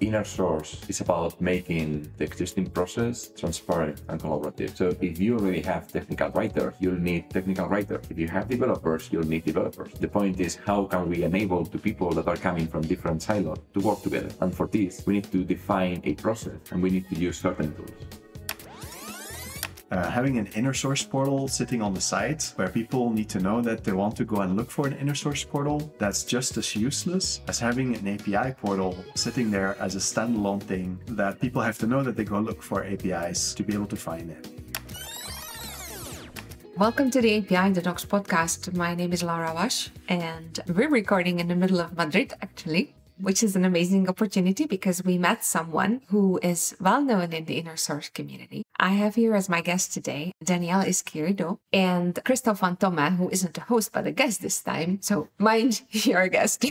Inner Source is about making the existing process transparent and collaborative. So if you already have technical writers, you'll need technical writers. If you have developers, you'll need developers. The point is, how can we enable the people that are coming from different silos to work together? And for this, we need to define a process and we need to use certain tools. Having an inner source portal sitting on the site where people need to know that they want to go and look for an inner source portal, that's just as useless as having an API portal sitting there as a standalone thing that people have to know that they go look for APIs to be able to find them. Welcome to the API the Docs podcast. My name is Laura Walsh and we're recording in the middle of Madrid actually, which is an amazing opportunity because we met someone who is well known in the inner source community. I have here as my guest today, Daniel Izquierdo and Kristof Van Tomme, who isn't a host, but a guest this time. So mind your guest.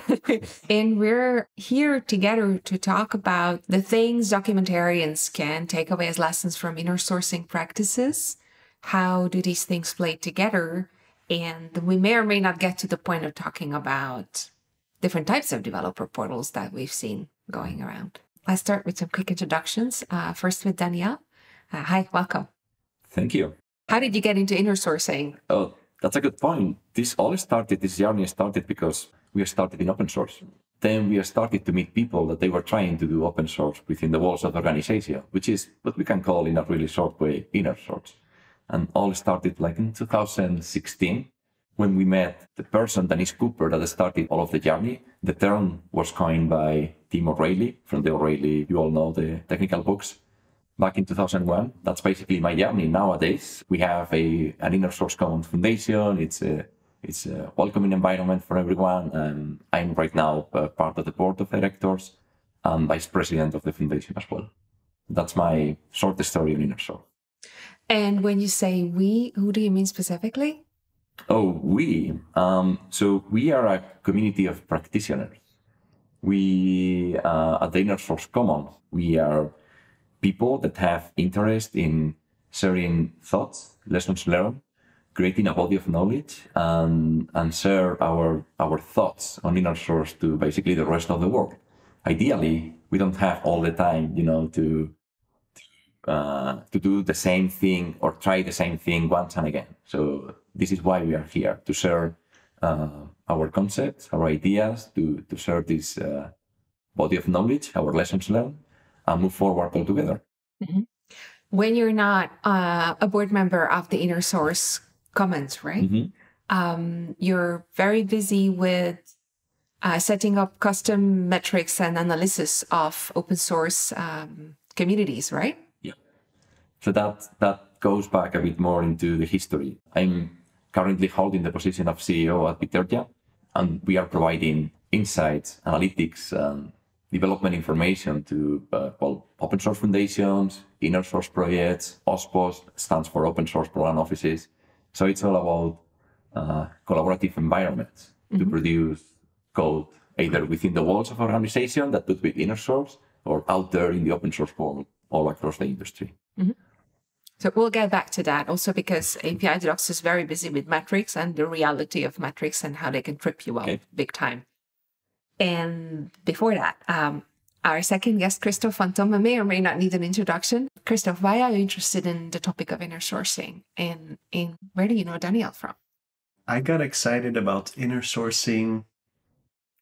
And we're here together to talk about the things documentarians can take away as lessons from inner sourcing practices. How do these things play together? And we may or may not get to the point of talking about different types of developer portals that we've seen going around. Let's start with some quick introductions. First with Daniel. Hi, welcome. Thank you. How did you get into inner sourcing? Oh, that's a good point. This journey started because we started in open source. Then we started to meet people that they were trying to do open source within the walls of the organization, which is what we can call in a really short way, inner source. And all started like in 2016. When we met the person, Dennis Cooper, that started all of the journey. The term was coined by Tim O'Reilly, from the O'Reilly, you all know the technical books, back in 2001. That's basically my journey. Nowadays, we have an Inner Source Commons Foundation. It's a welcoming environment for everyone. And I'm right now part of the board of directors and vice president of the foundation as well. That's my short story on Inner Source. And when you say we, who do you mean specifically? Oh, we. So we are a community of practitioners. We, at the Inner Source Commons, we are people that have interest in sharing thoughts, lessons learned, creating a body of knowledge, and share our thoughts on Inner Source to basically the rest of the world. Ideally, we don't have all the time, you know, to do the same thing or try the same thing once and again. So this is why we are here, to share our concepts, our ideas, to share this body of knowledge, our lessons learned, and move forward all together. Mm-hmm. When you're not a board member of the Inner Source Commons, right? Mm-hmm. You're very busy with setting up custom metrics and analysis of open source communities, right? So that goes back a bit more into the history. I'm currently holding the position of CEO at Bitergia, and we are providing insights, analytics, and development information to open source foundations, inner source projects, OSPOS, stands for open source program offices. So it's all about collaborative environments to produce code either within the walls of an organization that could be inner source or out there in the open source world all across the industry. Mm-hmm. So we'll get back to that also because API the Docs is very busy with metrics and the reality of metrics and how they can trip you up big time. And before that, our second guest, Kristof Van Tomme, may or may not need an introduction. Kristof, why are you interested in the topic of inner sourcing? And where do you know Daniel from? I got excited about inner sourcing.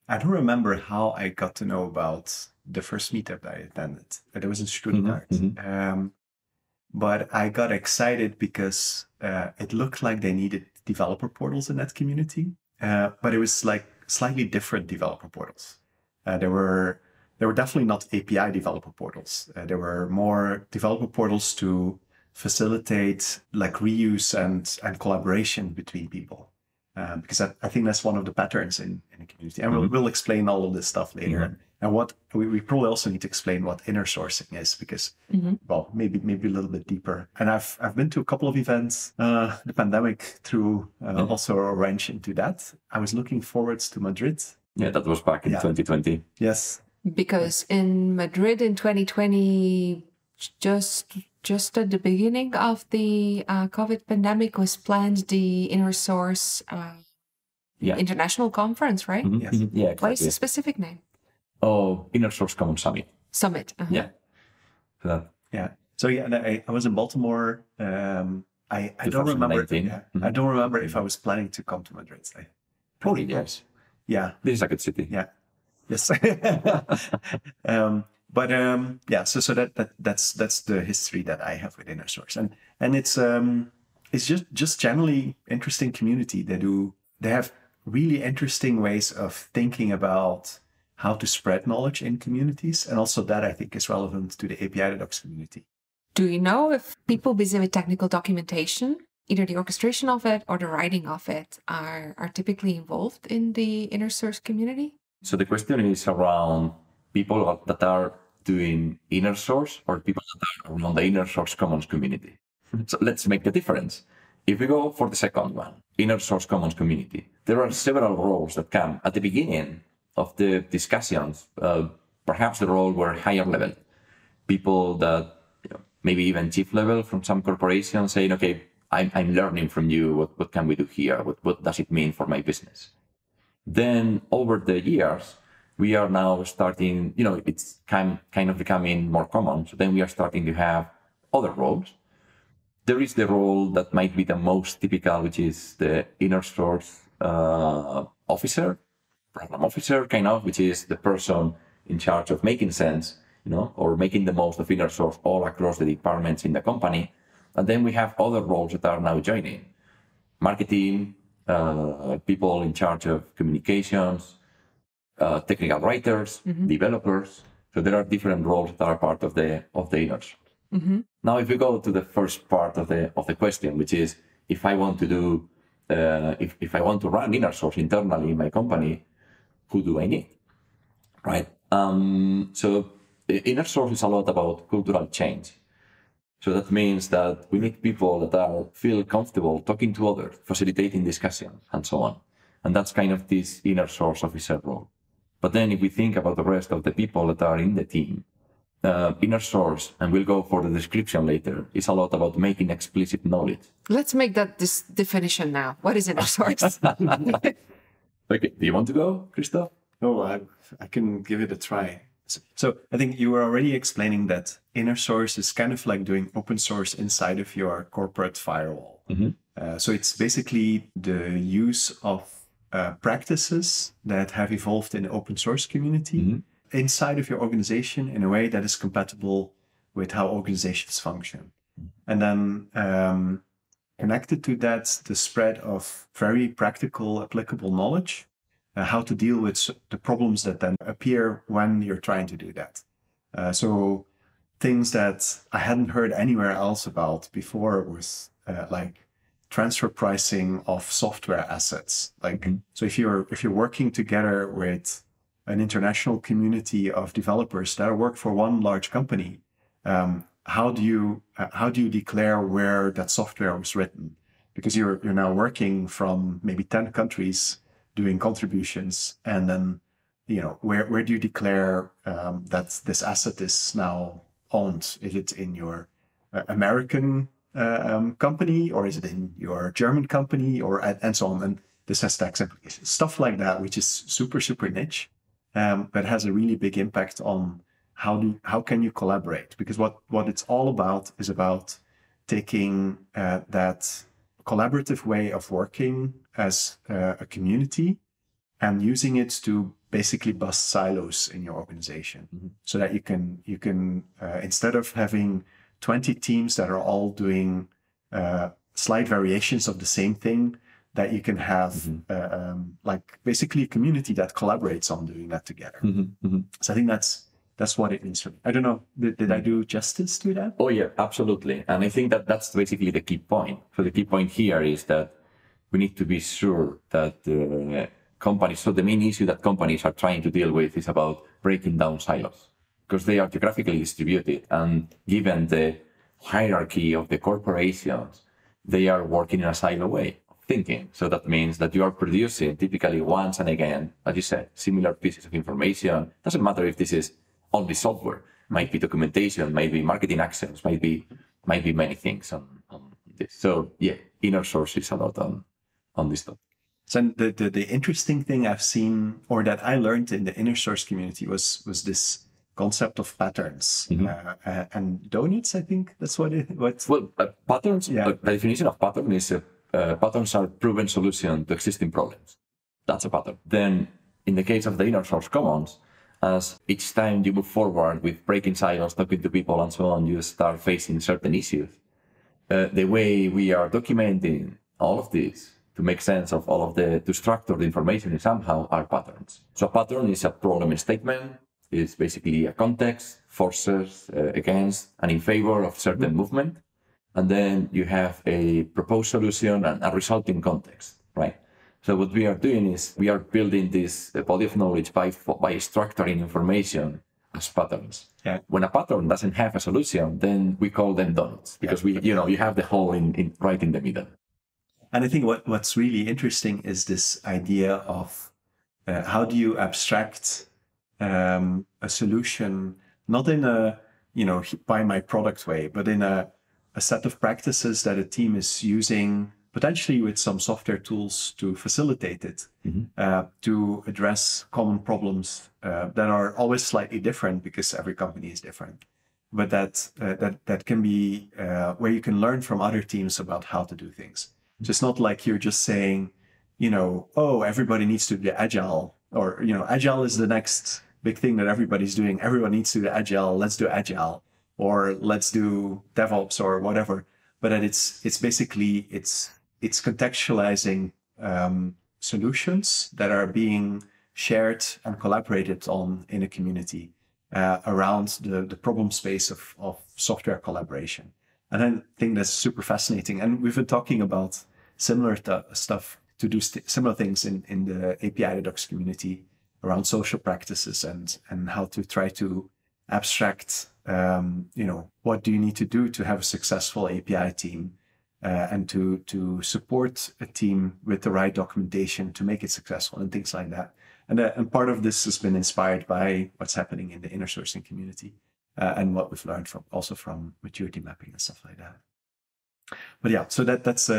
I don't remember how I got to know about the first meetup I attended. It was in Stuttgart. Mm-hmm. But I got excited because it looked like they needed developer portals in that community, but it was like slightly different developer portals. There were definitely not API developer portals. There were more developer portals to facilitate like reuse and collaboration between people, because I think that's one of the patterns in the community. And we'll explain all of this stuff later. Mm-hmm. And what we probably also need to explain what inner sourcing is, because well, maybe a little bit deeper. And I've been to a couple of events. The pandemic threw also a wrench into that. I was looking forward to Madrid. Yeah, that was back in 2020. Yes, because in Madrid in 2020, just at the beginning of the COVID pandemic, was planned the inner source yeah. international conference, right? Mm-hmm. Yes. Yeah. Exactly. What is the specific name? Oh, Inner Source Common Summit. Summit. Uh-huh. Yeah. So, yeah. So yeah, I was in Baltimore. I don't remember. I don't remember if I was planning to come to Madrid. I probably yes. Yeah. This is a good city. Yeah. Yes. Yeah, so that's the history that I have with Inner Source, and it's just generally interesting community. They have really interesting ways of thinking about how to spread knowledge in communities, and also that I think is relevant to the API the Docs community. Do you know if people busy with technical documentation, either the orchestration of it or the writing of it, are typically involved in the Inner Source community? So the question is around people that are doing Inner Source or people that are around the Inner Source Commons community. So let's make the difference. If we go for the second one, Inner Source Commons community, there are several roles that come at the beginning of the discussions, perhaps the role were higher level. People that, you know, maybe even chief level from some corporation saying, okay, I'm learning from you, what can we do here? What does it mean for my business? Then over the years, we are now starting, you know, it's kind of becoming more common. So then we are starting to have other roles. There is the role that might be the most typical, which is the Inner Source officer, program officer kind of, which is the person in charge of making sense, you know, or making the most of Inner Source all across the departments in the company. And then we have other roles that are now joining. Marketing, people in charge of communications, technical writers, developers. So there are different roles that are part of the Inner Source. Mm-hmm. Now, if we go to the first part of the question, which is if I want to do if I want to run Inner Source internally in my company, who do I need, right? So Inner Source is a lot about cultural change. So that means that we need people that feel comfortable talking to others, facilitating discussions, and so on. And that's kind of this Inner Source officer role. But then if we think about the rest of the people that are in the team, Inner Source, and we'll go for the description later, is a lot about making explicit knowledge. Let's make that this definition now. What is Inner Source? Okay, do you want to go, Kristof? Oh, I can give it a try. So I think you were already explaining that Inner Source is kind of like doing open source inside of your corporate firewall. Mm-hmm. So it's basically the use of practices that have evolved in the open source community inside of your organization in a way that is compatible with how organizations function. And then connected to that, the spread of very practical, applicable knowledge, how to deal with the problems that then appear when you're trying to do that. So things that I hadn't heard anywhere else about before was like transfer pricing of software assets. Like, so if you're working together with an international community of developers that work for one large company, how do you declare where that software was written? Because you're now working from maybe 10 countries doing contributions, and then, you know, where do you declare that this asset is now owned? Is it in your American company, or is it in your German company, or and so on? And this has tax implications, stuff like that, which is super, super niche, but has a really big impact on how can you collaborate? Because what it's all about is about taking that collaborative way of working as a community and using it to basically bust silos in your organization, so that you can instead of having 20 teams that are all doing slight variations of the same thing, that you can have like basically a community that collaborates on doing that together. So I think that's what it means for me. I don't know, did I do justice to that? Oh yeah, absolutely. And I think that's basically the key point. So the key point here is that we need to be sure that companies, so the main issue that companies are trying to deal with is about breaking down silos, because they are geographically distributed. And given the hierarchy of the corporations, they are working in a silo way of thinking. So that means that you are producing typically once and again, as you said, similar pieces of information. Doesn't matter if this is only software, might be documentation, might be marketing actions, might be many things on this. So yeah, Inner Source is a lot on this topic. So the interesting thing I've seen, or that I learned in the Inner Source community, was this concept of patterns. Mm-hmm. And donuts, I think that's what it was. Well, patterns, yeah. The definition of pattern is patterns are proven solution to existing problems. That's a pattern. Then in the case of the Inner Source Commons, as each time you move forward with breaking silos, talking to people and so on, you start facing certain issues. The way we are documenting all of this to make sense of all of to structure the information somehow are patterns. So a pattern is a problem statement. It's basically a context, forces against and in favor of certain movement. And then you have a proposed solution and a resulting context, right? So what we are doing is we are building this body of knowledge by structuring information as patterns. Yeah. When a pattern doesn't have a solution, then we call them donuts, because you have the hole in right in the middle. And I think what's really interesting is this idea of how do you abstract a solution, not in a buy my product way, but in a set of practices that a team is using, potentially with some software tools to facilitate it, to address common problems that are always slightly different because every company is different, but that can be where you can learn from other teams about how to do things. Mm-hmm. So it's not like you're just saying, oh, everybody needs to be agile, or, agile is the next big thing that everybody's doing. Everyone needs to do agile. Let's do agile, or let's do DevOps or whatever. But that it's basically, it's contextualizing solutions that are being shared and collaborated on in a community around the problem space of software collaboration. And I think that's super fascinating. And we've been talking about similar stuff, to do similar things in the API the Docs community around social practices and how to try to abstract, what do you need to do to have a successful API team, and to support a team with the right documentation to make it successful and things like that. And part of this has been inspired by what's happening in the inner sourcing community and what we've learned from maturity mapping and stuff like that. But yeah, so that's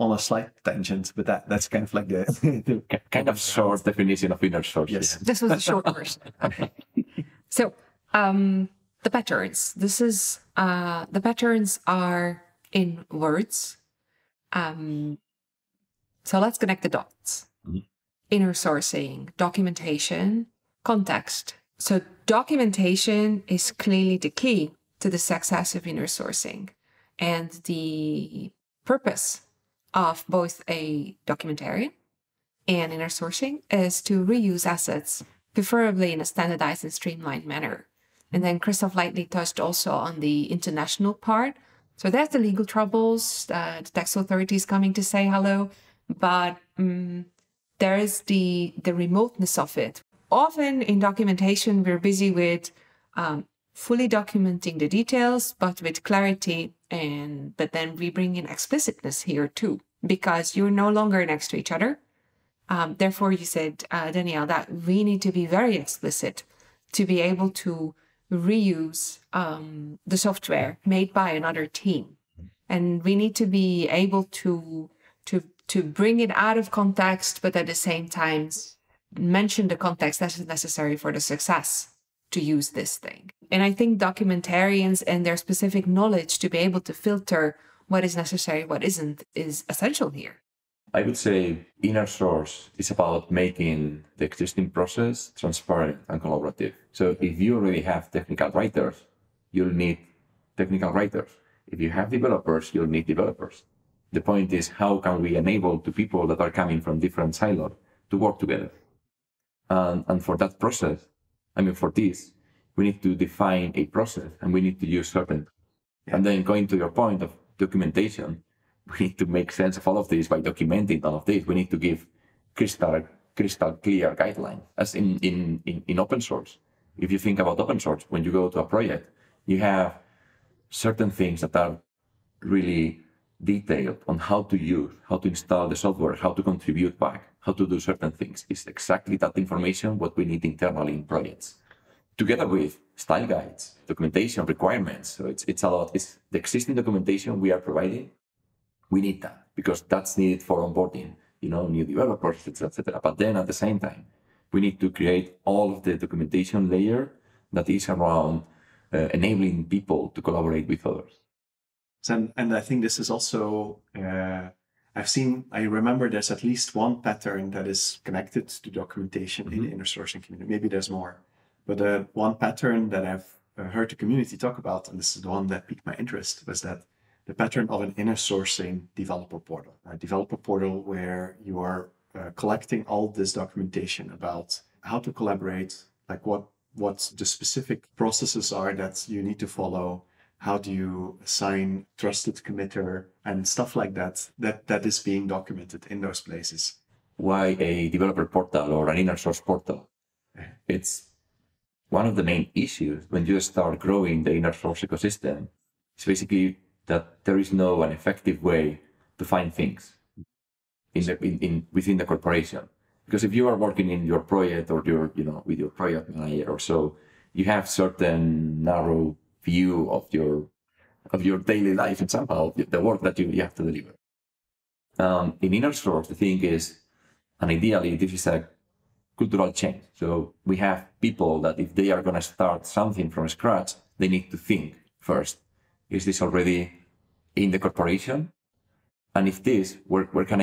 on a slight tangent, but that's kind of like the kind of short definition of inner source. Yes, this was a short version. So the patterns. This is the patterns are in words. So let's connect the dots. Mm-hmm. Inner sourcing, documentation, context. So documentation is clearly the key to the success of inner sourcing, and the purpose of both a documentarian and inner sourcing is to reuse assets, preferably in a standardized and streamlined manner. And then Kristof lightly touched also on the international part. So there's the legal troubles, the tax authorities coming to say hello, but there is the remoteness of it. Often in documentation, we're busy with fully documenting the details, but with clarity, but then we bring in explicitness here too, because you're no longer next to each other. Therefore, you said, Danielle, that we need to be very explicit to be able to reuse the software made by another team. And we need to be able to bring it out of context, but at the same time, mention the context that is necessary for the success to use this thing. And I think documentarians and their specific knowledge to be able to filter what is necessary, what isn't, is essential here. I would say inner source is about making the existing process transparent and collaborative. So if you already have technical writers, you'll need technical writers. If you have developers, you'll need developers. The point is, how can we enable the people that are coming from different silos to work together? And for that process, for this, we need to define a process and we need to use certain. Yeah. And then going to your point of documentation, we need to make sense of all of this by documenting all of this. We need to give crystal clear guidelines, as in open source. If you think about open source, when you go to a project, you have certain things that are really detailed on how to use, how to install the software, how to contribute back, how to do certain things. It's exactly that information what we need internally in projects, together with style guides, documentation requirements. So it's a lot. It's the existing documentation we are providing. We need that because that's needed for onboarding. new developers, etc. But then at the same time, we need to create all of the documentation layer that is around enabling people to collaborate with others. And I think this is also, I remember there's at least one pattern that is connected to documentation in the inner sourcing community. Maybe there's more, but one pattern that I've heard the community talk about, and this is the one that piqued my interest, was that the pattern of an inner sourcing developer portal, a developer portal where you are collecting all this documentation about how to collaborate, like what the specific processes are that you need to follow, how do you assign trusted committer and stuff like that, that is being documented in those places. Why a developer portal or an inner source portal? It's one of the main issues when you start growing the inner source ecosystem. It's basically that there is no an effective way to find things within the corporation. Because if you are working in your project or your, with your project manager or so, you have certain narrow view of your daily life and somehow the work that you have to deliver. In inner source, the thing is, and ideally this is a cultural change. So we have people that if they are going to start something from scratch, they need to think first. Is this already in the corporation? And if this, where can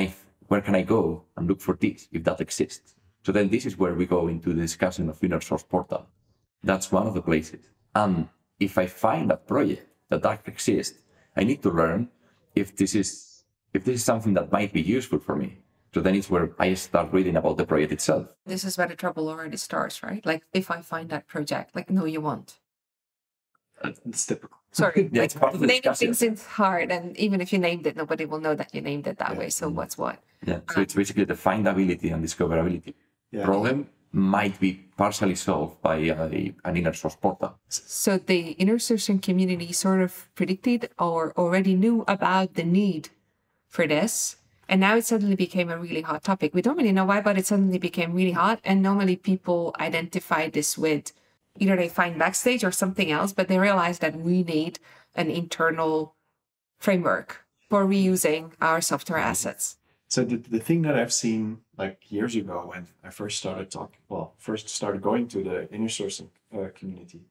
I go and look for this if that exists? So then this is where we go into the discussion of inner source portal. That's one of the places. And if I find a project that exists, I need to learn if this is something that might be useful for me. So then it's where I start reading about the project itself. This is where the trouble already starts, right? Like if I find that project, like no, you won't. It's typical. Sorry, yeah, like naming things is hard, and even if you named it, nobody will know that you named it that way. So what's what? Yeah. So it's basically the findability and discoverability problem might be partially solved by an inner source portal. So the inner sourcing community sort of predicted or already knew about the need for this, and now it suddenly became a really hot topic. We don't really know why, but it suddenly became really hot. And normally people identify this with either they find Backstage or something else, but they realize that we need an internal framework for reusing our software assets. So the thing that I've seen like years ago when I first started going to the inner sourcing community,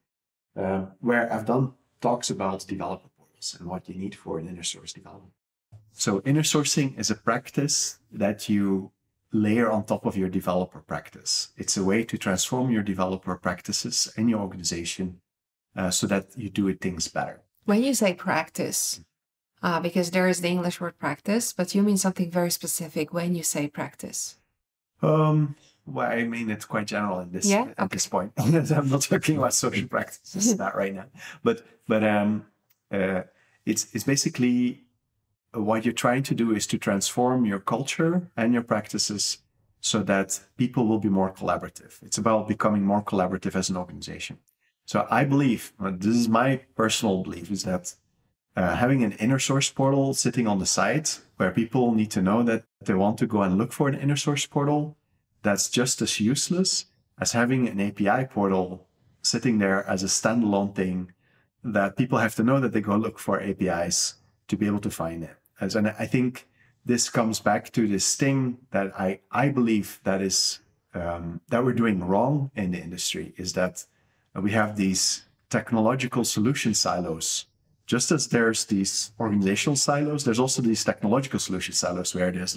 where I've done talks about developer portals and what you need for an inner source development. So inner sourcing is a practice that you layer on top of your developer practice. It's a way to transform your developer practices and your organization so that you do things better. When you say practice, because there is the English word practice, but you mean something very specific when you say practice. Well, I mean, it's quite general in this, at this point. I'm not talking about social practices, not right now. But it's basically what you're trying to do is to transform your culture and your practices so that people will be more collaborative. It's about becoming more collaborative as an organization. So I believe, this is my personal belief, is that having an inner source portal sitting on the side where people need to know that they want to go and look for an inner source portal, that's just as useless as having an API portal sitting there as a standalone thing that people have to know that they go look for APIs to be able to find it. And I think this comes back to this thing that I believe that is that we're doing wrong in the industry, is that we have these technological solution silos. Just as there's these organizational silos, there's also these technological solution silos where there's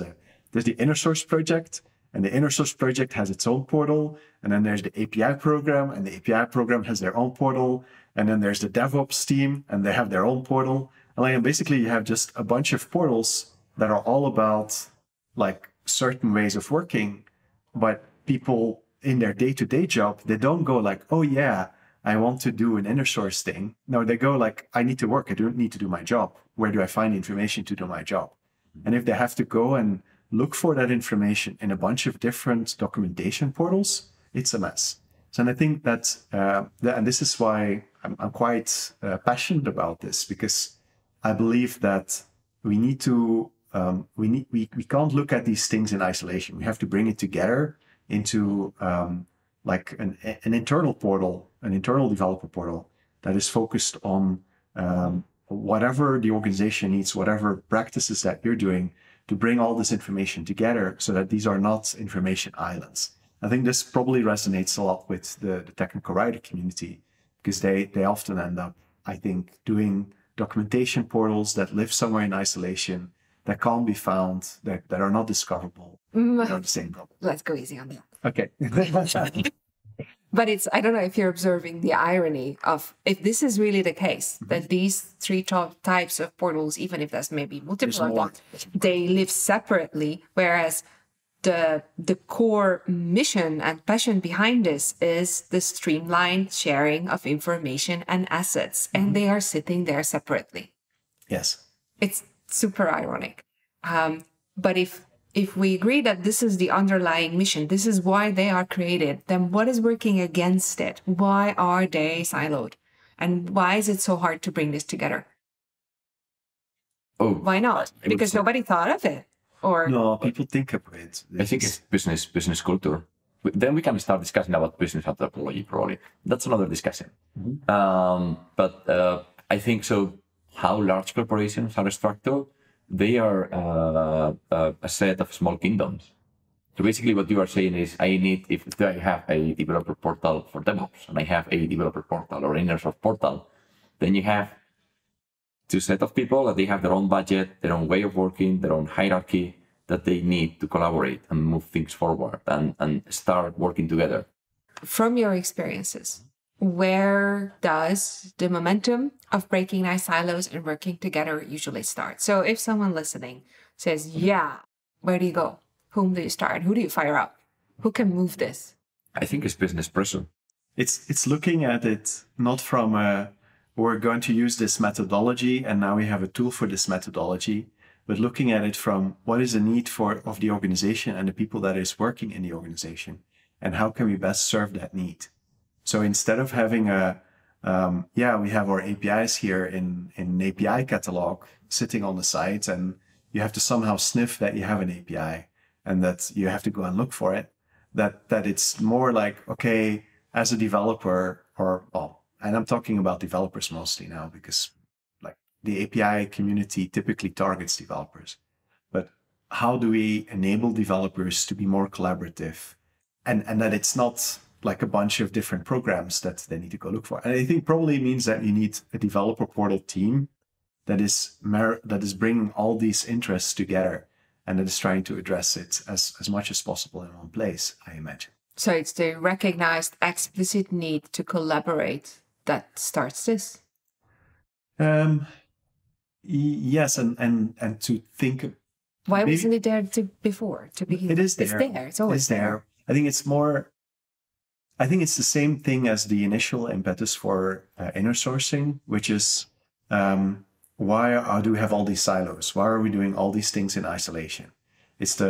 the inner source project, and the inner source project has its own portal, and then there's the API program, and the API program has their own portal, and then there's the DevOps team, and they have their own portal. And basically you have just a bunch of portals that are all about like certain ways of working, but people in their day-to-day job, they don't go like, oh yeah, I want to do an inner source thing. No, they go like, I need to work. I don't need to do my job. Where do I find information to do my job? And if they have to go and look for that information in a bunch of different documentation portals, it's a mess. So, and I think that, and this is why I'm quite passionate about this, because I believe that we need to, we can't look at these things in isolation. We have to bring it together into like an internal portal, an internal developer portal that is focused on whatever the organization needs, whatever practices that you're doing, to bring all this information together so that these are not information islands. I think this probably resonates a lot with the technical writer community, because they often end up, I think, doing documentation portals that live somewhere in isolation, that can't be found, that are not discoverable. They're the same problem. Let's go easy on that. Okay. But it's, I don't know if you're observing the irony of, if this is really the case, that these three types of portals, even if there's maybe multiple, they live separately, whereas the core mission and passion behind this is the streamlined sharing of information and assets, and they are sitting there separately. Yes. It's super ironic. But if we agree that this is the underlying mission, this is why they are created, then what is working against it? Why are they siloed? And why is it so hard to bring this together? Oh, why not? Because nobody thought of it. Or no, people think of it. I think it's business culture. Then we can start discussing about business anthropology, probably. That's another discussion. But I think so. How large corporations are structured, they are a set of small kingdoms. So basically what you are saying is, if I have a developer portal for DevOps and I have a developer portal or inner source portal, then you have two sets of people that they have their own budget, their own way of working, their own hierarchy that they need to collaborate and move things forward and start working together. From your experiences, where does the momentum of breaking down silos and working together usually start? So if someone listening says, yeah, where do you go? Whom do you start? Who do you fire up? Who can move this? I think it's business person. It's looking at it not from a, we're going to use this methodology and now we have a tool for this methodology, but looking at it from what is the need of the organization and the people that is working in the organization, and how can we best serve that need? So instead of having a, we have our APIs here in an API catalog sitting on the site, and you have to somehow sniff that you have an API and that you have to go and look for it, that it's more like, okay, as a developer, or, well, and I'm talking about developers mostly now, because like the API community typically targets developers, but how do we enable developers to be more collaborative and that it's not like a bunch of different programs that they need to go look for. And I think probably means that you need a developer portal team that is bringing all these interests together and that is trying to address it as much as possible in one place, I imagine. So it's the recognized explicit need to collaborate that starts this? Yes, and to think... Why wasn't it there before? To begin? It is there. It's there. It's always there. I think it's more... I think it's the same thing as the initial impetus for inner sourcing, which is why do we have all these silos? Why are we doing all these things in isolation? It's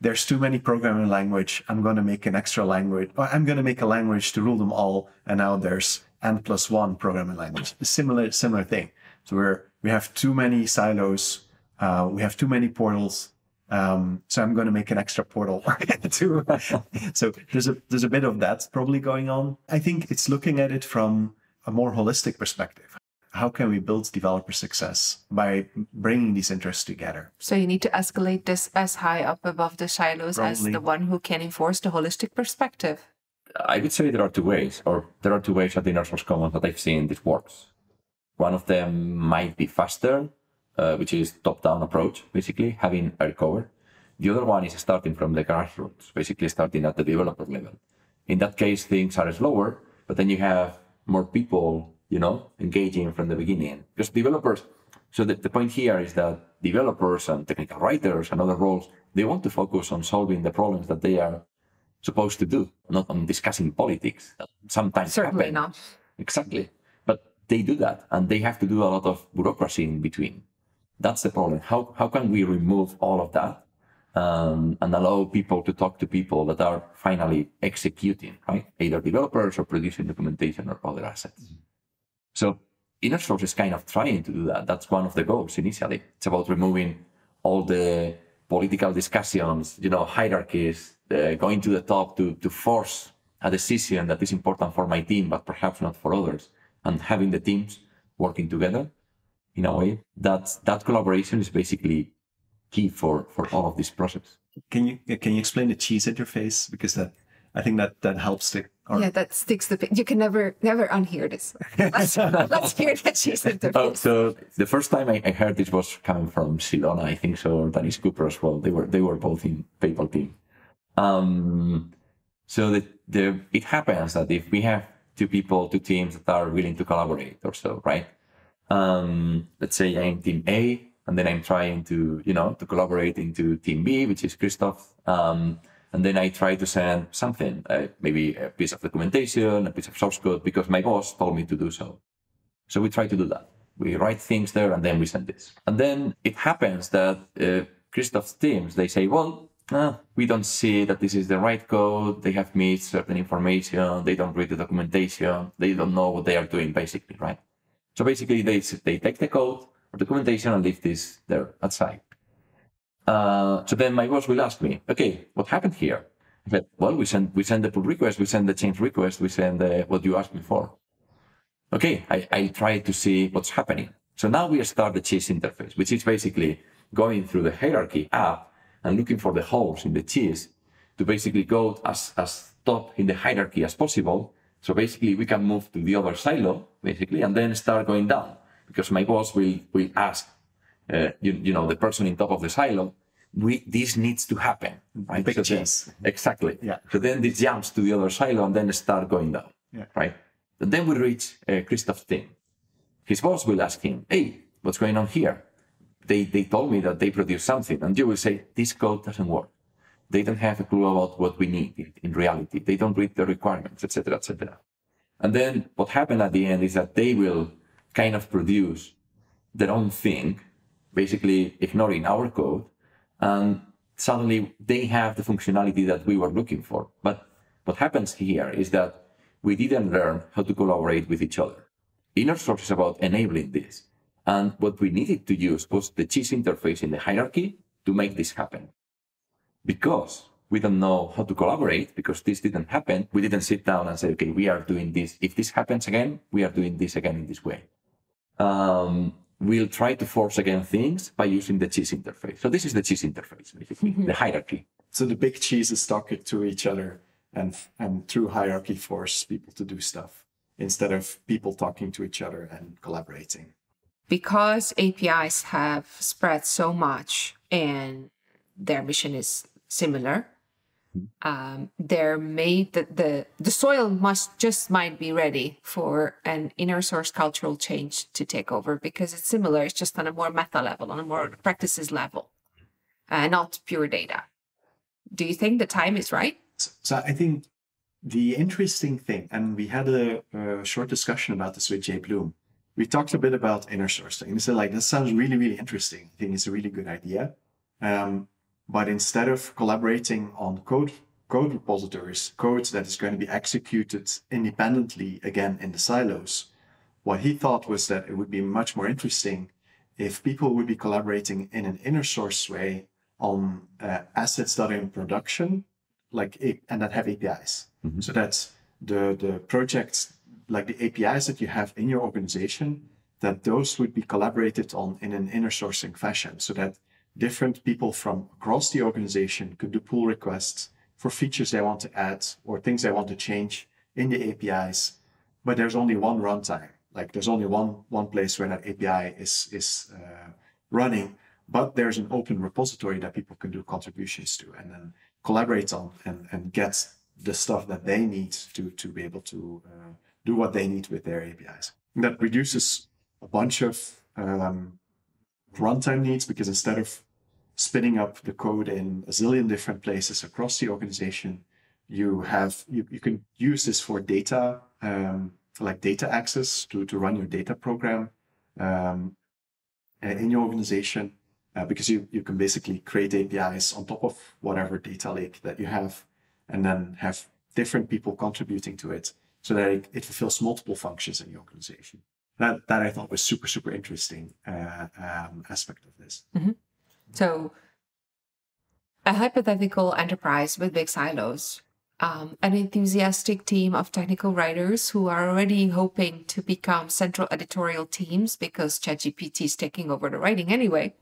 there's too many programming language. I'm going to make an extra language. Or I'm going to make a language to rule them all. And now there's N+1 programming language. A similar thing. So we have too many silos. We have too many portals. So I'm going to make an extra portal too. So there's a bit of that probably going on. I think it's looking at it from a more holistic perspective. How can we build developer success by bringing these interests together? So you need to escalate this as high up above the silos probably. As the one who can enforce the holistic perspective. I would say there are two ways at the Inner Source Commons that I've seen this works. One of them might be faster, which is top-down approach, basically, having air cover. The other one is starting from the grassroots, basically starting at the developer level. In that case, things are slower, but then you have more people, engaging from the beginning. Because developers, so the point here is that developers and technical writers and other roles, they want to focus on solving the problems that they are supposed to do, not on discussing politics. That sometimes happens. Certainly not. Exactly. But they do that, and they have to do a lot of bureaucracy in between. That's the problem. How can we remove all of that and allow people to talk to people that are finally executing, right? Either developers or producing documentation or other assets. So Inner Source is kind of trying to do that. That's one of the goals initially. It's about removing all the political discussions, hierarchies, going to the top to force a decision that is important for my team, but perhaps not for others, and having the teams working together. In a way, that collaboration is basically key for all of these projects. Can you explain the cheese interface, because that, I think that helps stick. Yeah, that sticks the pin. You can never unhear this. Let's hear the cheese interface. Oh, so the first time I heard this was coming from Silona, I think, so, or Dennis Cooper as well. They were both in PayPal team. So it happens that if we have two people, two teams that are willing to collaborate or so, right? Let's say I'm team A, and then I'm trying to, to collaborate into team B, which is Kristof. And then I try to send something, maybe a piece of documentation, a piece of source code, because my boss told me to do so. So we try to do that. We write things there, and then we send this. And then it happens that Kristof's teams, they say, well, we don't see that this is the right code. They have missed certain information. They don't read the documentation. They don't know what they are doing, basically, right? So basically, they take the code or documentation and leave this there outside. So then my boss will ask me, okay, what happened here? I said, well, we send the pull request, we send the change request, we send what you asked me for. Okay, I try to see what's happening. So now we start the cheese interface, which is basically going through the hierarchy app and looking for the holes in the cheese to basically go as top in the hierarchy as possible. So basically we can move to the other silo, basically, and then start going down, because my boss will ask, the person in top of the silo, this needs to happen, right? Big chance. Exactly. Yeah. So then this jumps to the other silo and then start going down, yeah, right? And then we reach Kristof's team. His boss will ask him, hey, what's going on here? They told me that they produced something, and you will say, this code doesn't work. They don't have a clue about what we need in reality. They don't read the requirements, et cetera, et cetera. And then what happened at the end is that they will kind of produce their own thing, basically ignoring our code, and suddenly they have the functionality that we were looking for. But what happens here is that we didn't learn how to collaborate with each other. Inner Source is about enabling this. And what we needed to use was the cheese interface in the hierarchy to make this happen. Because we don't know how to collaborate, because this didn't happen, we didn't sit down and say, okay, we are doing this. If this happens again, we are doing this again in this way. We'll try to force again things by using the cheese interface. So this is the cheese interface, basically, the hierarchy. So the big cheeses talk it to each other, and through hierarchy force people to do stuff instead of people talking to each other and collaborating. Because APIs have spread so much and their mission is similar, there may the soil might be ready for an inner source cultural change to take over, because it's similar. It's just on a more meta level, on a more practices level, not pure data. Do you think the time is right? So I think the interesting thing, and we had a short discussion about this with J. Bloom. We talked a bit about inner source thing. And so like, that sounds really, really interesting. I think it's a really good idea. But instead of collaborating on code repositories, code that is going to be executed independently, again, in the silos, what he thought was that it would be much more interesting if people would be collaborating in an inner source way on assets that are in production, and that have APIs. Mm-hmm. So that's the projects, like the APIs that you have in your organization, that those would be collaborated on in an inner sourcing fashion, so that different people from across the organization could do pull requests for features they want to add or things they want to change in the APIs. But there's only one runtime. Like, there's only one place where that API is running, but there's an open repository that people can do contributions to and then collaborate on and get the stuff that they need to be able to do what they need with their APIs. And that reduces a bunch of runtime needs, because instead of spinning up the code in a zillion different places across the organization, you can use this for data, like data access to run your data program in your organization, because you can basically create APIs on top of whatever data lake that you have, and then have different people contributing to it so that it fulfills multiple functions in your organization. That I thought was super, super interesting aspect of this. Mm-hmm. So a hypothetical enterprise with big silos, an enthusiastic team of technical writers who are already hoping to become central editorial teams because ChatGPT is taking over the writing anyway,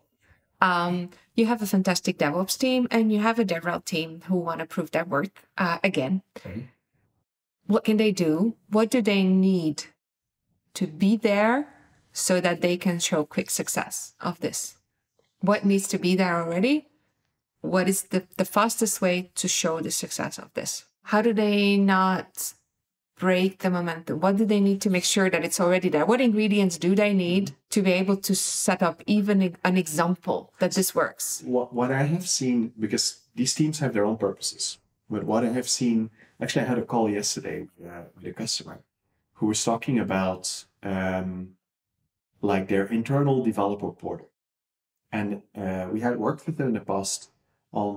You have a fantastic DevOps team, and you have a DevRel team who want to prove their worth again. Okay. What can they do? What do they need to be there so that they can show quick success of this? What needs to be there already? What is the fastest way to show the success of this? How do they not break the momentum? What do they need to make sure that it's already there? What ingredients do they need to be able to set up even an example that this works? What I have seen, because these teams have their own purposes, but what I have seen, actually I had a call yesterday with a customer who was talking about like their internal developer portal. And we had worked with them in the past on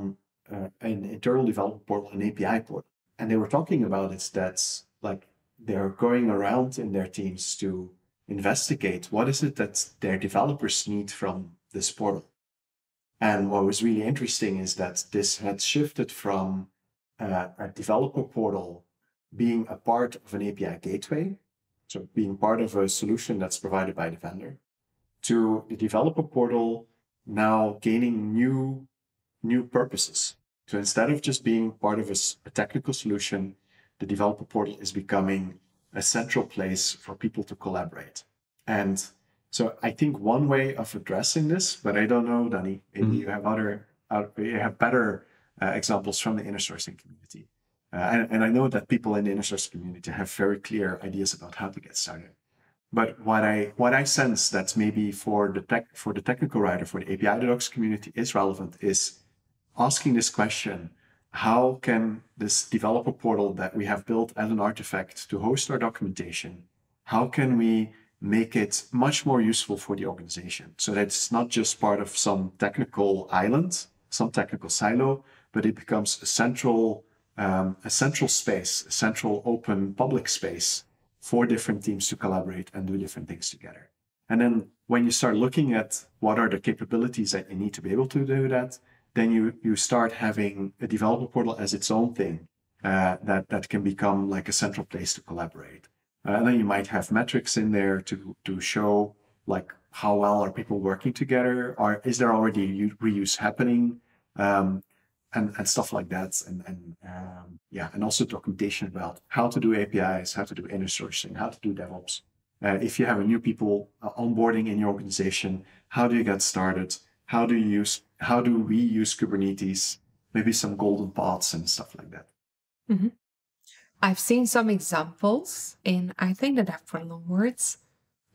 an internal developer portal, an API portal. And they were talking about it, that's like they're going around in their teams to investigate what is it that their developers need from this portal. And what was really interesting is that this had shifted from a developer portal being a part of an API gateway, so being part of a solution that's provided by the vendor, to the developer portal now gaining new purposes. So instead of just being part of a technical solution, the developer portal is becoming a central place for people to collaborate. And so I think one way of addressing this, but I don't know, Danny, maybe you have better examples from the inner sourcing community. And I know that people in the inner source community have very clear ideas about how to get started. But what I sense that maybe for the technical writer, for the API the Docs community is relevant is asking this question: how can this developer portal that we have built as an artifact to host our documentation, how can we make it much more useful for the organization so that it's not just part of some technical island, some technical silo, but it becomes a central space, a central open public space for different teams to collaborate and do different things together. And then when you start looking at what are the capabilities that you need to be able to do that, then you start having a developer portal as its own thing that can become like a central place to collaborate. And then you might have metrics in there to show like how well are people working together, or is there already reuse happening, and stuff like that. And also documentation about how to do APIs, how to do inner sourcing, how to do DevOps. If you have new people onboarding in your organization, how do you get started? How do we use Kubernetes? Maybe some golden paths and stuff like that. Mm-hmm. I've seen some examples in, I think, the DevPro awards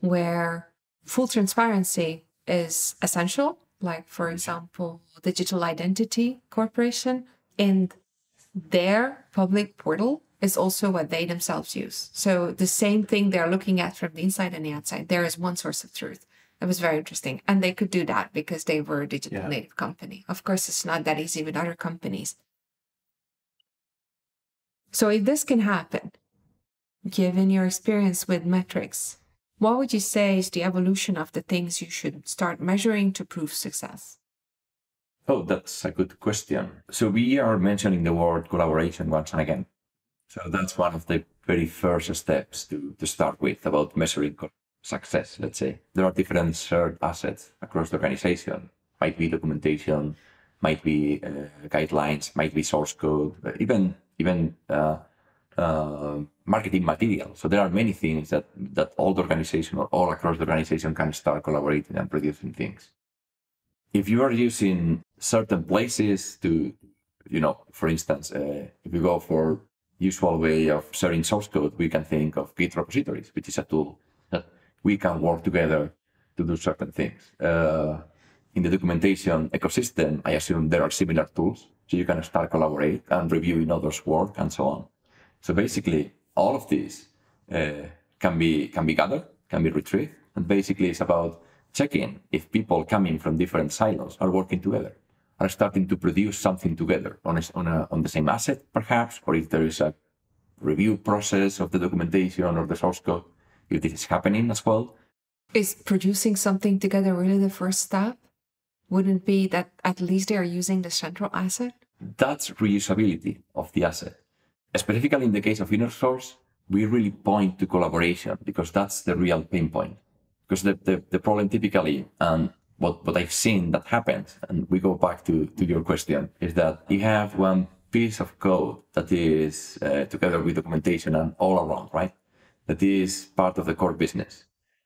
where full transparency is essential. Like, for example, Digital Identity Corporation, and their public portal is also what they themselves use. So the same thing they're looking at from the inside and the outside. There is one source of truth. It was very interesting. And they could do that because they were a digital native company. Of course, it's not that easy with other companies. So if this can happen, given your experience with metrics, what would you say is the evolution of the things you should start measuring to prove success? Oh, that's a good question. So we are mentioning the word collaboration once and again. So that's one of the very first steps to start with about measuring success, let's say. There are different shared assets across the organization. Might be documentation, might be guidelines, might be source code, even marketing material. So there are many things that all the organization or all across the organization can start collaborating and producing things. If you are using certain places to, for instance, if you go for usual way of sharing source code, we can think of Git repositories, which is a tool that we can work together to do certain things. In the documentation ecosystem, I assume there are similar tools, so you can start collaborate and reviewing others' work and so on. So basically, all of these can be gathered, can be retrieved, and basically it's about checking if people coming from different silos are working together, are starting to produce something together on the same asset, perhaps, or if there is a review process of the documentation or the source code, if this is happening as well. Is producing something together really the first step? Wouldn't it be that at least they are using the central asset? That's reusability of the asset. Specifically in the case of inner source, we really point to collaboration because that's the real pain point. Because the problem typically, and what I've seen that happens, and we go back to your question, is that you have one piece of code that is together with documentation and all around, right? That is part of the core business.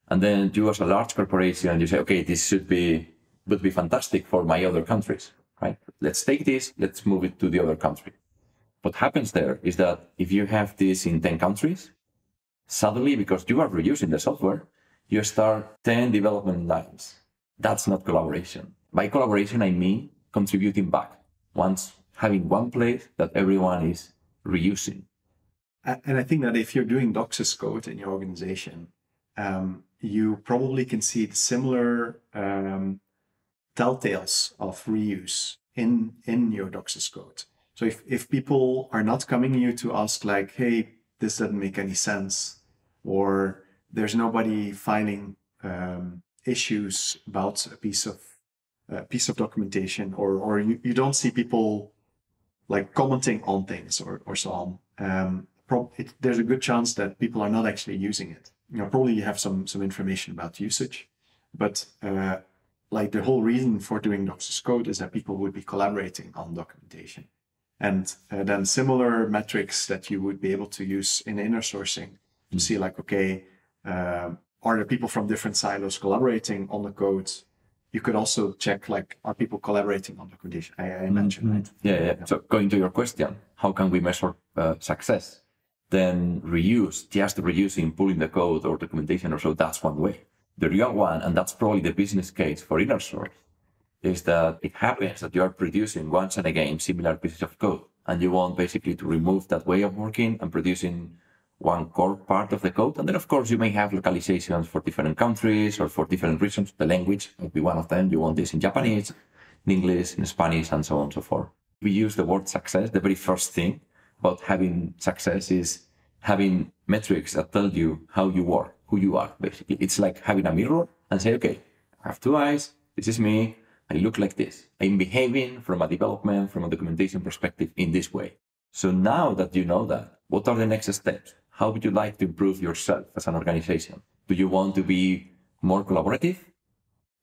And then you as a large corporation, you say, okay, this would be fantastic for my other countries, right? Let's take this, let's move it to the other country. What happens there is that if you have this in 10 countries, suddenly, because you are reusing the software, you start 10 development lines. That's not collaboration. By collaboration, I mean contributing back. Once having one place that everyone is reusing. And I think that if you're doing Docs code in your organization, you probably can see the similar telltales of reuse in your Docs code. So if people are not coming to you to ask like, hey, this doesn't make any sense, or there's nobody finding issues about a piece of documentation, or you don't see people like commenting on things or so on, there's a good chance that people are not actually using it. You know, probably you have some information about usage, but like the whole reason for doing Docs code is that people would be collaborating on documentation. And then similar metrics that you would be able to use in inner sourcing to see like, okay, are there people from different silos collaborating on the code? You could also check like, are people collaborating on documentation? I mentioned, right? Yeah. So going to your question, how can we measure success? Then reuse, just reusing, pulling the code or documentation or so, that's one way. The real one, and that's probably the business case for inner source, is that it happens that you are producing once and again similar pieces of code, and you want basically to remove that way of working and producing one core part of the code. And then, of course, you may have localizations for different countries or for different reasons. The language would be one of them. You want this in Japanese, in English, in Spanish, and so on and so forth. We use the word success. The very first thing about having success is having metrics that tell you how you work, who you are, basically. It's like having a mirror and say, okay, I have two eyes, this is me, I look like this. I'm behaving from a development, from a documentation perspective in this way. So now that you know that, what are the next steps? How would you like to improve yourself as an organization? Do you want to be more collaborative?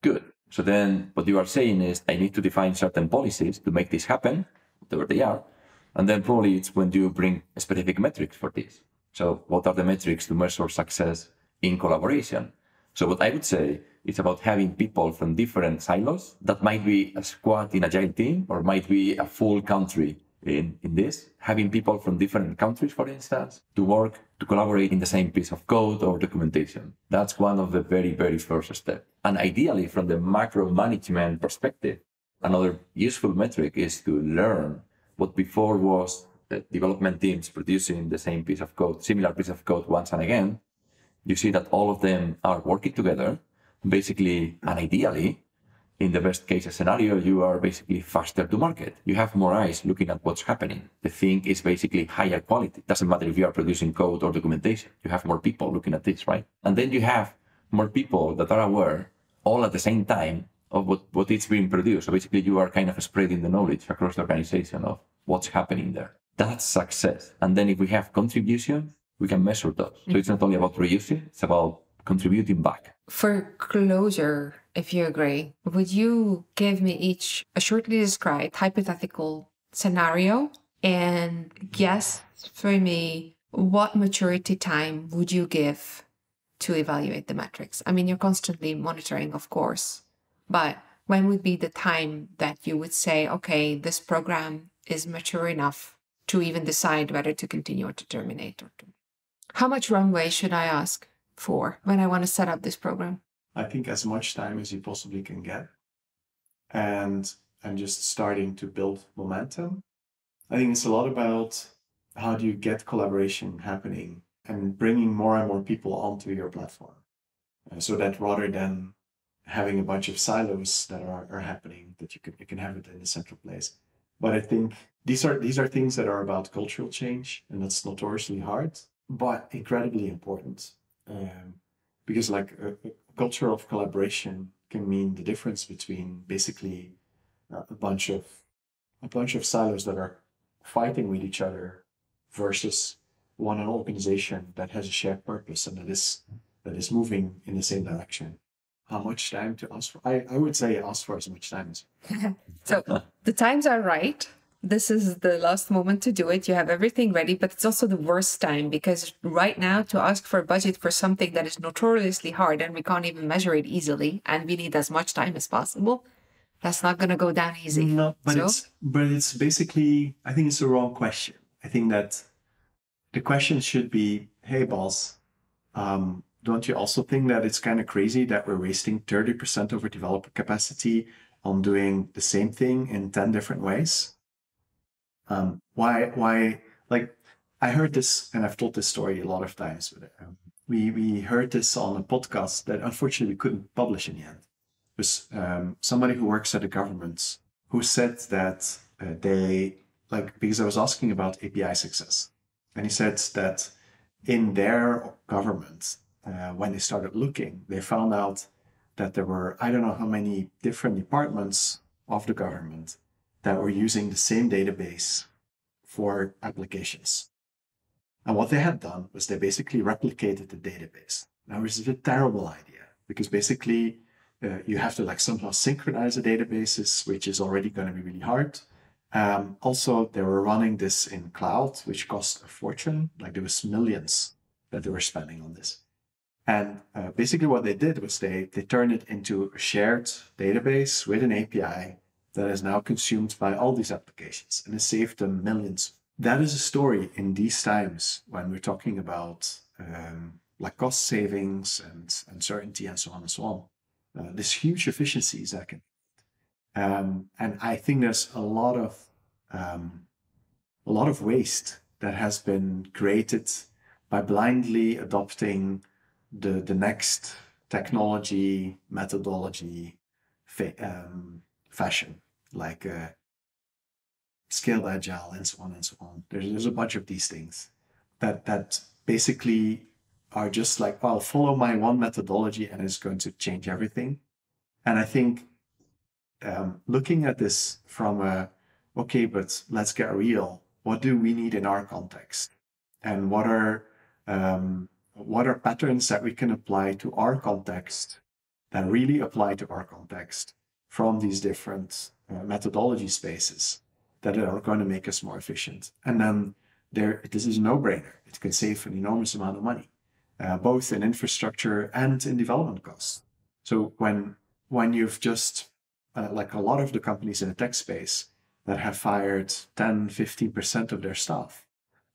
Good. So then what you are saying is, I need to define certain policies to make this happen, whatever they are. And then probably it's when you bring specific metrics for this. So what are the metrics to measure success in collaboration? So what I would say, it's about having people from different silos. That might be a squad in agile team, or might be a full country in this. Having people from different countries, for instance, to collaborate in the same piece of code or documentation. That's one of the very, very first steps. And ideally, from the macro management perspective, another useful metric is to learn what before was the development teams producing the same piece of code, similar piece of code once and again. You see that all of them are working together, basically, and ideally, in the best case scenario, you are basically faster to market. You have more eyes looking at what's happening. The thing is basically higher quality. It doesn't matter if you are producing code or documentation. You have more people looking at this, right? And then you have more people that are aware all at the same time of what is being produced. So basically, you are kind of spreading the knowledge across the organization of what's happening there. That's success. And then if we have contribution, we can measure those. So it's not only about reusing, it's about contributing back. For closure, if you agree, would you give me each a shortly described hypothetical scenario? And yes, for me, what maturity time would you give to evaluate the metrics? I mean, you're constantly monitoring, of course, but when would be the time that you would say, okay, this program is mature enough to even decide whether to continue or to terminate? How much runway should I ask for when I want to set up this program? I think as much time as you possibly can get, and just starting to build momentum. I think it's a lot about how do you get collaboration happening and bringing more and more people onto your platform, so that rather than having a bunch of silos that are happening, that you can have it in a central place. But I think these are things that are about cultural change, and that's notoriously hard, but incredibly important, because like a culture of collaboration can mean the difference between basically a bunch of silos that are fighting with each other versus an organization that has a shared purpose and that is moving in the same direction. how much time to ask for. I would say ask for as much time as So the times are right. This is the last moment to do it. You have everything ready, but it's also the worst time, because right now to ask for a budget for something that is notoriously hard and we can't even measure it easily, and we need as much time as possible, that's not going to go down easy. No, but so? It's basically, I think it's the wrong question. I think that the question should be, hey, boss, don't you also think that it's kind of crazy that we're wasting 30% of our developer capacity on doing the same thing in 10 different ways? Like, I heard this, and I've told this story a lot of times, but we heard this on a podcast that unfortunately we couldn't publish in the end. It was somebody who works at the government who said that because I was asking about API success, and he said that in their government, when they started looking, they found out that there were, I don't know how many different departments of the government that were using the same database for applications. And what they had done was they basically replicated the database. Now, this is a terrible idea, because basically you have to somehow synchronize the databases, which is already going to be really hard. Also, they were running this in cloud, which cost a fortune. Like, there was millions that they were spending on this. And basically what they did was they turned it into a shared database with an API that is now consumed by all these applications, and it saved them millions. That is a story in these times when we're talking about cost savings and uncertainty and so on and so on. This huge efficiencies that can. And I think there's a lot of waste that has been created by blindly adopting the next technology, methodology, fashion, like scaled agile and so on and so on. There's a bunch of these things that basically are just like, well, follow my one methodology and it's going to change everything. And I think looking at this from a, okay, but let's get real. What do we need in our context? And what are patterns that we can apply to our context that really apply to our context from these different methodology spaces that are going to make us more efficient? And then this is a no-brainer. It can save an enormous amount of money, both in infrastructure and in development costs. So when you've just, like a lot of the companies in the tech space that have fired 10, 15% of their staff,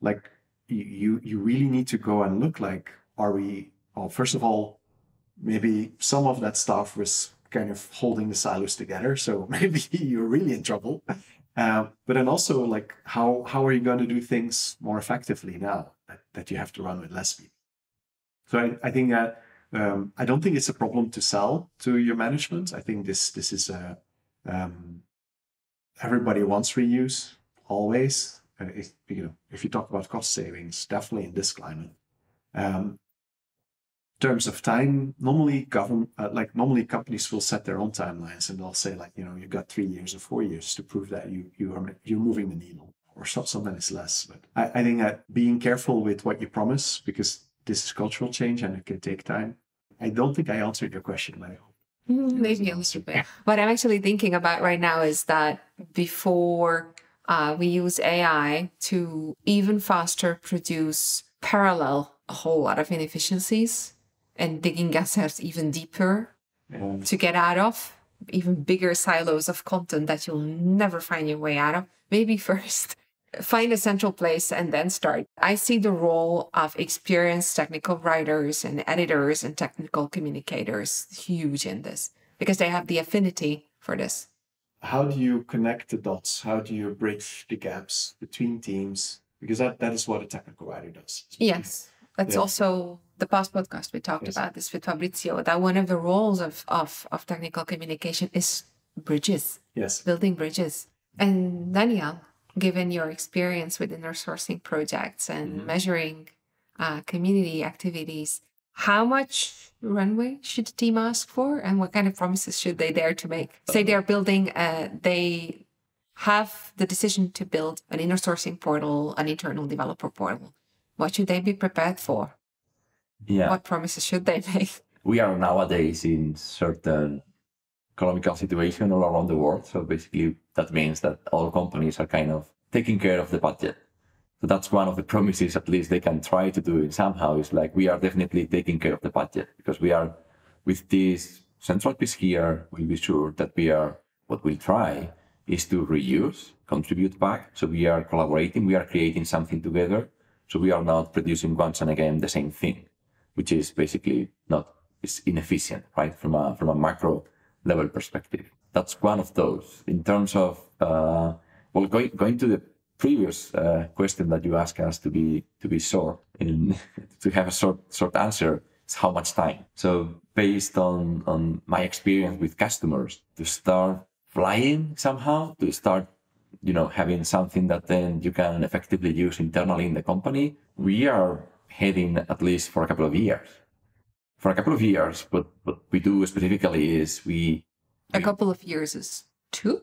like you really need to go and look like, are we, well, first of all, maybe some of that staff was kind of holding the silos together, so maybe you're really in trouble. But then also, like, how are you going to do things more effectively now that you have to run with less people? So I think that I don't think it's a problem to sell to your management. I think this is a everybody wants reuse always. If you talk about cost savings, definitely in this climate. Terms of time, normally normally companies will set their own timelines, and they'll say, like, you've got 3 years or 4 years to prove that you're moving the needle, or sometimes less. But I think that being careful with what you promise, because this is cultural change and it can take time. I don't think I answered your question, but I hope. Maybe a little bit. What I'm actually thinking about right now is that before we use AI to even faster produce parallel a whole lot of inefficiencies, and digging ourselves even deeper to get out of even bigger silos of content that you'll never find your way out of. Maybe first find a central place and then start. I see the role of experienced technical writers and editors and technical communicators huge in this, because they have the affinity for this. How do you connect the dots? How do you bridge the gaps between teams? Because that is what a technical writer does. Yes. That's also the past podcast we talked about this with Fabrizio, that one of the roles of technical communication is bridges, building bridges. And Daniel, given your experience with inner sourcing projects and measuring community activities, how much runway should the team ask for, and what kind of promises should they dare to make? Say they're building, they have the decision to build an inner sourcing portal, an internal developer portal. What should they be prepared for? Yeah. What promises should they make? we are nowadays in certain economical situation all around the world. So basically that means that all companies are kind of taking care of the budget. So that's one of the promises, at least they can try to do it somehow. It's like, we are definitely taking care of the budget because we are with this central piece here, we'll be sure that we are, what we'll try is to reuse, contribute back. So we are collaborating, we are creating something together. So we are not producing once and again the same thing, which is basically not, it's inefficient, right? From a macro level perspective. That's one of those. In terms of, well, going to the previous question that you asked us to be short and to have a short answer, is how much time. So based on my experience with customers, to start flying somehow, to start, you know, having something that then you can effectively use internally in the company, we are heading at least for a couple of years. For a couple of years, but what we do specifically is we... A couple of years is 2?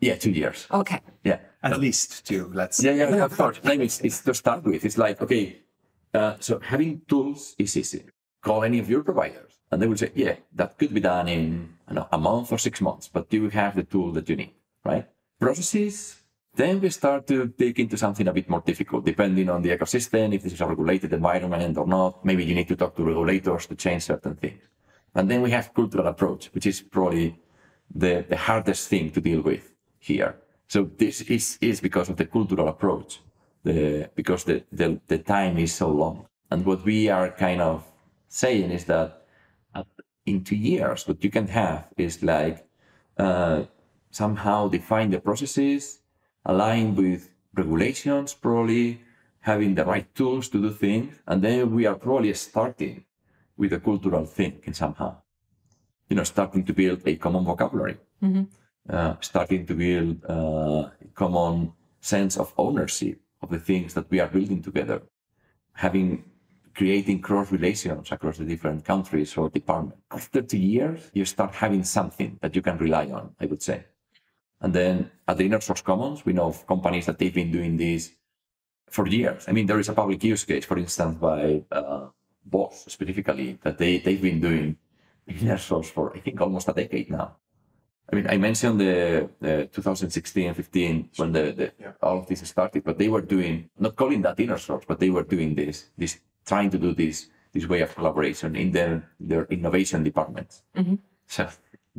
Yeah, 2 years. Okay. Yeah. At least 2, let's say. Yeah, of course. Like it's to start with. It's like, okay, so having tools is easy. Call any of your providers. And they will say, yeah, that could be done in a month or 6 months, but do you have the tool that you need, right? Processes, then we start to dig into something a bit more difficult, depending on the ecosystem, if this is a regulated environment or not. Maybe you need to talk to regulators to change certain things. And then we have cultural approach, which is probably the hardest thing to deal with here. So this is because of the cultural approach, because the time is so long. And what we are kind of saying is that in 2 years, what you can have is like somehow define the processes, align with regulations, probably having the right tools to do things. And then we are probably starting with a cultural thinking somehow, starting to build a common vocabulary, starting to build a common sense of ownership of the things that we are building together, creating cross relations across the different countries or departments. After 2 years, you start having something that you can rely on, I would say. And then at the Inner Source Commons, we know of companies that they've been doing this for years. I mean, there is a public use case, for instance, by Bosch specifically, that they've been doing Inner Source for, I think, almost a decade now. I mean, I mentioned the 2016 and 15 when all of this started, but they were doing, not calling that Inner Source, but they were doing this trying to do this way of collaboration in their innovation departments. So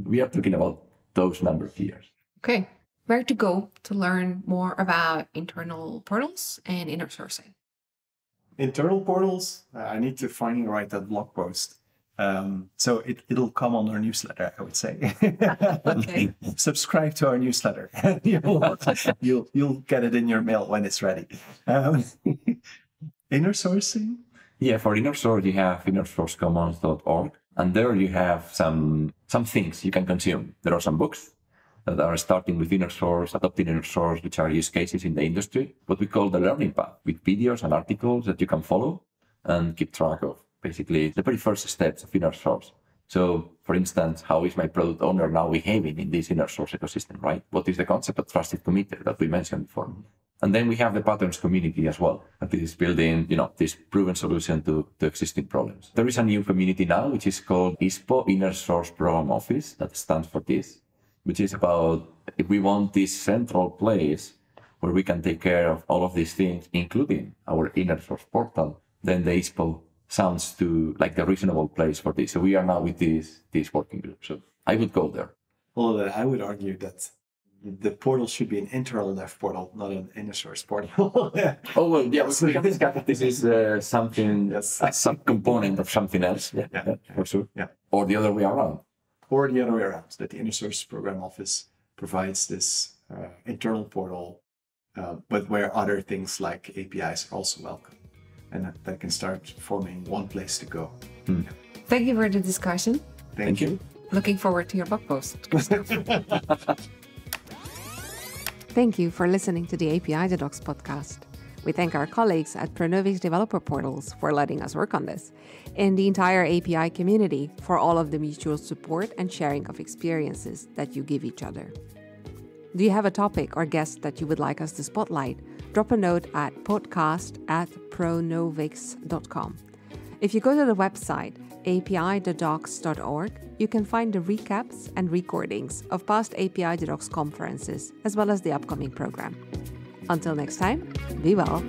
we are talking about those number of years. Okay. Where to go to learn more about internal portals and inner sourcing? Internal portals? I need to finally write that blog post. So it'll come on our newsletter, I would say. Okay. Subscribe to our newsletter. You'll get it in your mail when it's ready. Inner sourcing? Yeah, for inner source, you have innersourcecommons.org, and there you have some things you can consume. There are some books that are starting with inner source, adopting inner source, which are use cases in the industry, what we call the learning path, with videos and articles that you can follow and keep track of, basically, the very first steps of inner source. So, for instance, how is my product owner now behaving in this inner source ecosystem, right? What is the concept of trusted committer that we mentioned before? And then we have the patterns community as well, that is building, this proven solution to existing problems. There is a new community now, which is called ISPO, Inner Source Program Office, that stands for this, which is about, if we want this central place where we can take care of all of these things, including our inner source portal, then the ISPO sounds to like the reasonable place for this. So we are now with this working group. So I would go there. Well, I would argue that the portal should be an internal dev portal, not an inner source portal. Oh, well, yeah, we can discuss that this is something, a subcomponent of something else. Yeah, for sure. Yeah. Or the other way around. Or the other way around, that the Inner Source Program Office provides this internal portal, but where other things like APIs are also welcome. And that can start forming one place to go. Yeah. Thank you for the discussion. Thank you. Looking forward to your blog post. Thank you for listening to the API the Docs podcast. We thank our colleagues at Pronovix Developer Portals for letting us work on this, and the entire API community for all of the mutual support and sharing of experiences that you give each other. Do you have a topic or guest that you would like us to spotlight? Drop a note at podcast@pronovix.com. If you go to the website, apithedocs.org, you can find the recaps and recordings of past API the Docs conferences, as well as the upcoming program. Until next time, be well.